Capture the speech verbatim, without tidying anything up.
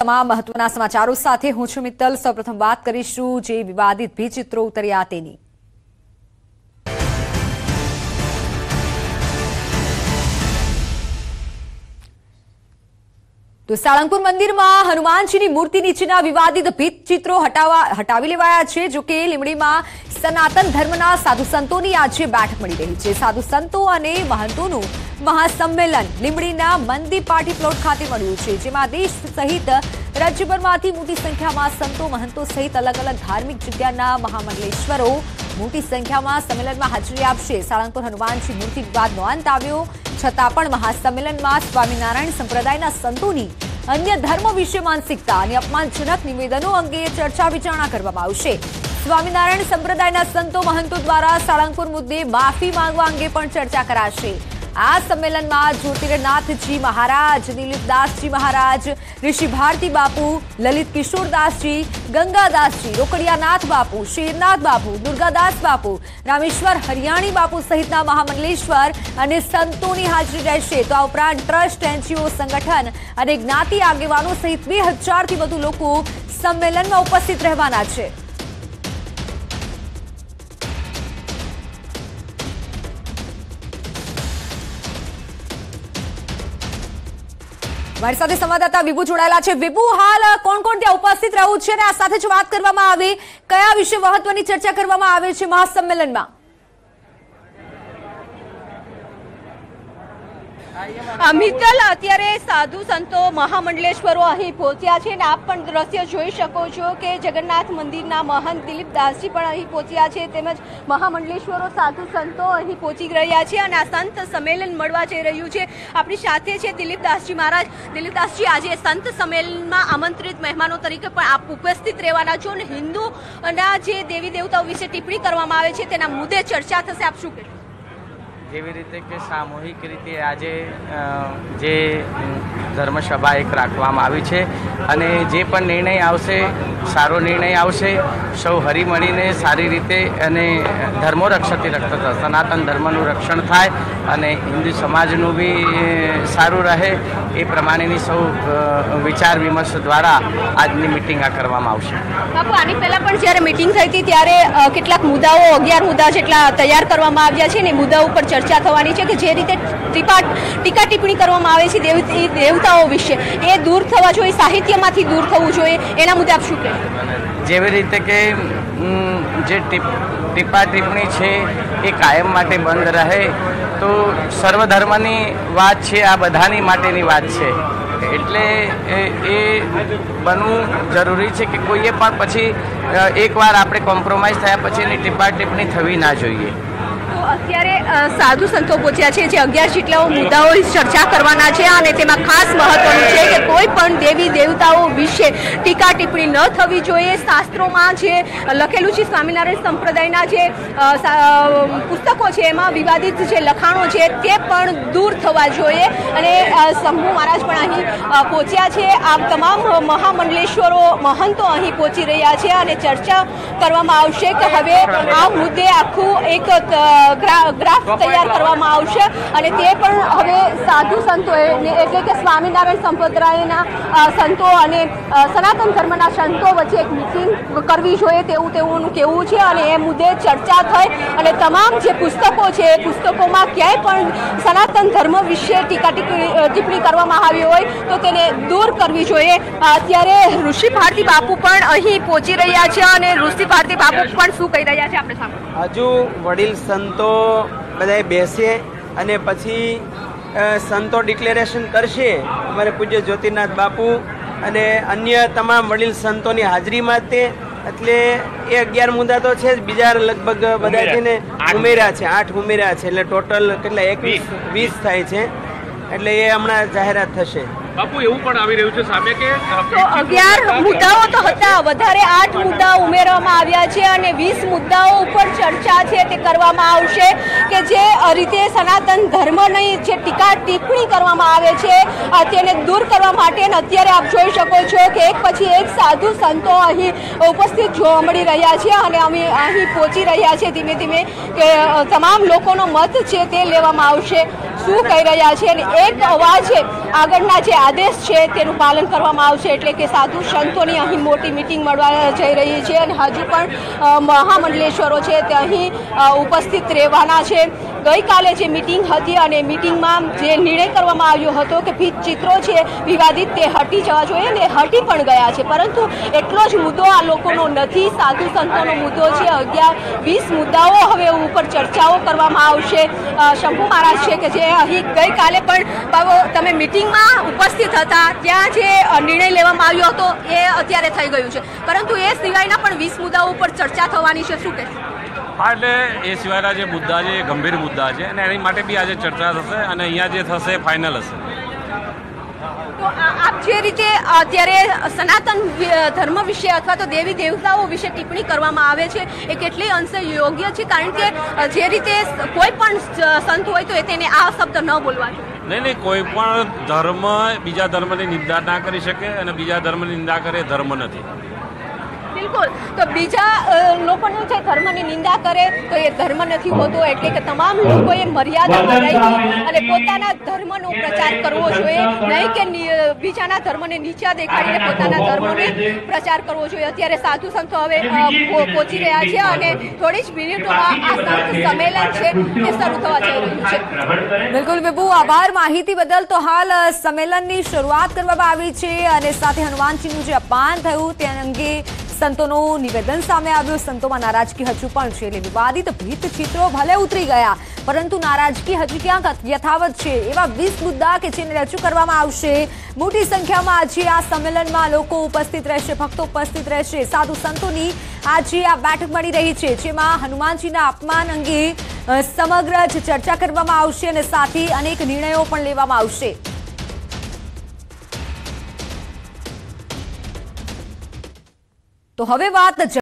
તમામ મહત્વના સમાચારો સાથે હું છું મિત્તલ. સૌપ્રથમ વાત કરીશું જે વિવાદિત ભીચિત્રો ઉતર્યા તેની. તો સાળંગપુર મંદિરમાં હનુમાનજીની મૂર્તિ નીચેના વિવાદિત ભીતચિત્રો હટાવવા હટાવી લેવાયા છે. જો કે લીંબડીમાં સનાતન ધર્મના સાધુ સંતોની આજે બેઠક મળી રહી છે. સાધુ સંતો અને મહંતોનું મહાસંમેલન લીંબડીના મંદી પાર્ટી પ્લોટ ખાતે મળ્યું છે, જેમાં દેશ સહિત રાજ્યભરમાંથી મોટી સંખ્યામાં સંતો, મહંતો સહિત અલગ અલગ ધાર્મિક જગ્યાના મહામંડલેશ્વરો મોટી સંખ્યામાં સંમેલનમાં હાજરી આપશે. સાળંગપુર હનુમાનજી મૂર્તિ વિવાદનો અંત આવ્યો, છતાં પણ મહાસંમેલનમાં સ્વામિનારાયણ સંપ્રદાયના સંતોની અન્ય ધર્મ વિશે માનસિકતા અને અપમાનજનક નિવેદનો અંગે ચર્ચા વિચારણા કરવામાં આવશે. સ્વામિનારાયણ સંપ્રદાયના સંતો, મહંતો દ્વારા સાળંગપુર મુદ્દે માફી માંગવા અંગે પણ ચર્ચા કરાશે. આ સંમેલનમાં જ્યોતિર્નાથજી મહારાજ, દિલીપદાસજી મહારાજ, ઋષિ ભારતી બાપુ, લલિત કિશોરદાસજી, ગંગાદાસજી, રોકડિયાનાથ બાપુ, શેરનાથ બાપુ, દુર્ગાદાસ બાપુ, રામેશ્વર હરિયાણી બાપુ સહિતના મહામંડલેશ્વર અને સંતોની હાજરી રહેશે. તો આ ઉપરાંત ટ્રસ્ટ, એનજીઓ, સંગઠન અને જ્ઞાતિ આગેવાનો સહિત બે હજારથી વધુ લોકો સંમેલનમાં ઉપસ્થિત રહેવાના છે. મારી સાથે સંવાદદાતા વિભુ જોડાયેલા છે. વિભુ, હાલ કોણ કોણ ત્યાં ઉપસ્થિત રહ્યું છે અને આ સાથે જ વાત કરવામાં આવે કયા વિશે મહત્વની ચર્ચા કરવામાં આવે છે મહાસંમેલનમાં? મિત્તલ, અત્યારે સાધુ સંતો, મહામંડલેશ્વરો અહીં પહોંચ્યા છે અને આપ પણ દ્રશ્ય જોઈ શકો છો કે જગન્નાથ મંદિરના મહંત દિલીપદાસજી પણ અહીં પહોંચ્યા છે, તેમજ મહામંડલેશ્વરો, સાધુ સંતો અહીં પહોંચી રહ્યા છે અને આ સંત સંમેલન મળવા જઈ રહ્યું છે. આપણી સાથે છે દિલીપદાસજી મહારાજ. દિલીપદાસજી, આજે સંત સંમેલનમાં આમંત્રિત મહેમાનો તરીકે પણ આપ ઉપસ્થિત રહેવાના છો અને હિન્દુના જે દેવી દેવતાઓ વિશે ટિપ્પણી કરવામાં આવે છે તેના મુદ્દે ચર્ચા થશે. આપ શું કહેશો? જેવી રીતે કે સામૂહિક રીતે આજે જે ધર્મસભા એક રાખવામાં આવી છે અને જે પણ નિર્ણય આવશે સારો નિર્ણય આવશે. સૌ હળીમળીને સારી રીતે અને ધર્મો રક્ષતી રક્ષતા સનાતન ધર્મનું રક્ષણ થાય અને હિન્દુ સમાજનું બી સારું રહે એ પ્રમાણેની સૌ વિચાર વિમર્શ દ્વારા આજની મિટિંગ આ કરવામાં આવશે. બાપુ, આની પહેલાં પણ જ્યારે મિટિંગ થઈ હતી ત્યારે કેટલાક મુદ્દાઓ, અગિયાર મુદ્દા જેટલા તૈયાર કરવામાં આવ્યા છે ને એ મુદ્દાઓ ઉપર ચર્ચા થવાની છે કે જે રીતે ટીકા ટિપ્પણી કરવામાં આવે છે દેવી દેવતાઓ વિશે, એ દૂર થવા જોઈએ, સાહિત્યમાંથી દૂર થવું જોઈએ, એના મુદ્દે આપ શું કહેશો? જેવી રીતે કે જે ટીપા ટિપ્પણી છે એ કાયમ માટે બંધ રહે. તો સર્વધર્મની વાત છે, આ બધાની માટેની વાત છે, એટલે એ બનવું જરૂરી છે કે કોઈએ પણ પછી એકવાર આપણે કોમ્પ્રોમાઇઝ થયા પછી એની ટીપા ટિપ્પણી થવી ના જોઈએ. અત્યારે સાધુ સંતો પહોંચ્યા છે, જે અગિયાર જેટલા મુદ્દાઓ ચર્ચા કરવાના છે અને તેમાં ખાસ મહત્વનું છે કે કોઈ પણ દેવી દેવતાઓ વિશે ટીકા ટિપ્પણી ન થવી જોઈએ. શાસ્ત્રોમાં જે લખેલું છે, સ્વામિનારાયણ સંપ્રદાયના જે પુસ્તકો છે એમાં વિવાદિત જે લખાણો છે તે પણ દૂર થવા જોઈએ અને શંભુ મહારાજ પણ અહીં પહોંચ્યા છે. આ તમામ મહામંડલેશ્વરો, મહંતો અહીં પહોંચી રહ્યા છે અને ચર્ચા કરવામાં આવશે કે હવે આ મુદ્દે આખું એક ગ્રાફ તૈયાર કરવામાં આવશે અને તે પણ હવે સાધુ સંતોએ, એટલે કે સ્વામિનારાયણ સંપ્રદાયના સંતો અને સનાતન ધર્મના સંતો વચ્ચે એક મિટિંગ કરવી જોઈએ તેવું તેઓનું કહેવું છે અને એ મુદ્દે ચર્ચા થઈ અને તમામ જે પુસ્તકો છે એ પુસ્તકોમાં ક્યાંય પણ સનાતન ધર્મ વિશે ટીકા ટિપ્પણી કરવામાં આવી હોય તો તેને દૂર કરવી જોઈએ. અત્યારે ઋષિ ભારતી બાપુ પણ અહીં પહોંચી રહ્યા છે અને ઋષિ ભારતી બાપુ પણ શું કહી રહ્યા છે આપણે સામે? હજુ વડીલ સંતો બધાએ બેસીએ અને પછી સંતો ડિક્લેરેશન કરશે. અમારે પૂજ્ય જ્યોતિર્નાથ બાપુ અને અન્ય તમામ વડીલ સંતોની હાજરીમાં તે, એટલે એ અગિયાર મુદ્દા તો છે જ, બીજા લગભગ બધા છે ને ઉમેર્યા છે, આઠ ઉમેર્યા છે, એટલે ટોટલ કેટલા એકવીસ વીસ થાય છે, એટલે એ હમણાં જાહેરાત થશે. બાપુ, એવું પણ આવી રહ્યું છે સામે કે અગિયાર મુદ્દાઓ તો હતા, વધારે આઠ મુદ્દા ઉમેરવામાં આવ્યા છે અને વીસ મુદ્દાઓ ઉપર ચર્ચા છે તે કરવામાં આવશે કે જે રીતે સનાતન ધર્મની જે ટીકા ટિપ્પણી કરવામાં આવે છે તેને દૂર કરવા માટે. અત્યારે આપ જોઈ શકો છો કે એક પછી એક સાધુ સંતો અહીં ઉપસ્થિત જોવા મળી રહ્યા છે અને અમે અહીં પહોંચી રહ્યા છે ધીમે ધીમે કે તમામ લોકોનો મત છે તે લેવામાં આવશે. શું કહી રહ્યા છે અને એક અવાજ છે આગળના જે આદેશ છે તેનું પાલન કરવામાં આવશે એટલે કે સાધુ સંતોની અહીં મોટી મિટિંગ મળવા જઈ રહી છે અને હજુ પણ મહામંડલેશ્વરો છે તે અહીં ઉપસ્થિત રહેવાના છે। ગઈકાલે જે મિટિંગ હતી અને મિટિંગમાં જે નિર્ણય કરવામાં આવ્યો હતો કે ભીત ચિત્રો છે વિવાદિત તે હટી જવા જોઈએ અને હટી પણ ગયા છે, પરંતુ એટલો જ મુદ્દો આ લોકોનો નથી, સાધુ સંતોનો મુદ્દો છે। અગિયાર વીસ મુદ્દાઓ હવે ઉપર ચર્ચાઓ કરવામાં આવશે। શંભુ મહારાજ છે કે જે અહીં ગઈકાલે પણ તમે मीटिंग में उपस्थित था त्या निर्णय लेवामां आव्यो हतो ए अत्यारे थई गयुं छे, परंतु ए सिवायना पण वीस मुद्दाओं पर चर्चा थवानी छे। शुं कहेशो? हाँ, ए सिवायना जे मुद्दा है गंभीर मुद्दा है अने एनी माटे बी आज चर्चा थशे अने अहींया जे थशे फाइनल हशे। तो आप जे रीते अत्यारे सनातन धर्म विषय अथवा तो देवी देवताओं विषय टिप्पणी करवामां आवे छे ए केटली अंशे योग्य छे, कारण के जे रीते कोईपण संत होय तो तेने आ शब्द न बोलवानो। नहीं नहीं, कोईपण धर्म बीजा धर्मनी निंदा न करी शके अने बीजा धर्मनी निंदा करे धर्म नथी। बिल्कुल, तो बीजा लोकोने जे धर्मनी निंदा करे तो ये धर्म नथी होतो, एटले के तमाम लोकोए मर्यादामां रहीने अने पोताना धर्मनो प्रचार करवो जोईए, नहीं के बीजाना धर्मने नीचा देखाडीने पोताना धर्मने प्रचार करवो जोईए। अत्यारे साधु संतो हवे पहोंची रह्या छे अने थोड़ी ज मिनिटोमां आ संत सम्मेलन छे ते शरू थवा जई रह्युं छे। बिल्कुल विभू, आभार माहिती बदल। तो हाल सम्मेलननी शुरुआत करवामां आवी छे अने साथे हनुमानजीनुं जे अपमान थयुं ते अंगे संतोनो निवेदन सामे आव्युं। संतोमां नाराजगी हजू पण छे એટલે વિવાદિત ભીત ચિત્રો ભલે ઉતરી ગયા પરંતુ નારાજગી હજી ક્યાંક યથાવત છે। એવા વીસ મુદ્દા કે જેને રજૂ કરવામાં આવશે। મોટી સંખ્યામાં આજે આ સંમેલનમાં લોકો ઉપસ્થિત રહેશે, ભક્તો ઉપસ્થિત રહેશે। સાધુ સંતોની આજે આ બેઠક મળી રહી છે જેમાં હનુમાનજીના અપમાન અંગે સમગ્ર ચર્ચા કરવામાં આવશે અને સાથે અનેક નિર્ણયો પણ લેવામાં આવશે। तो हवे बात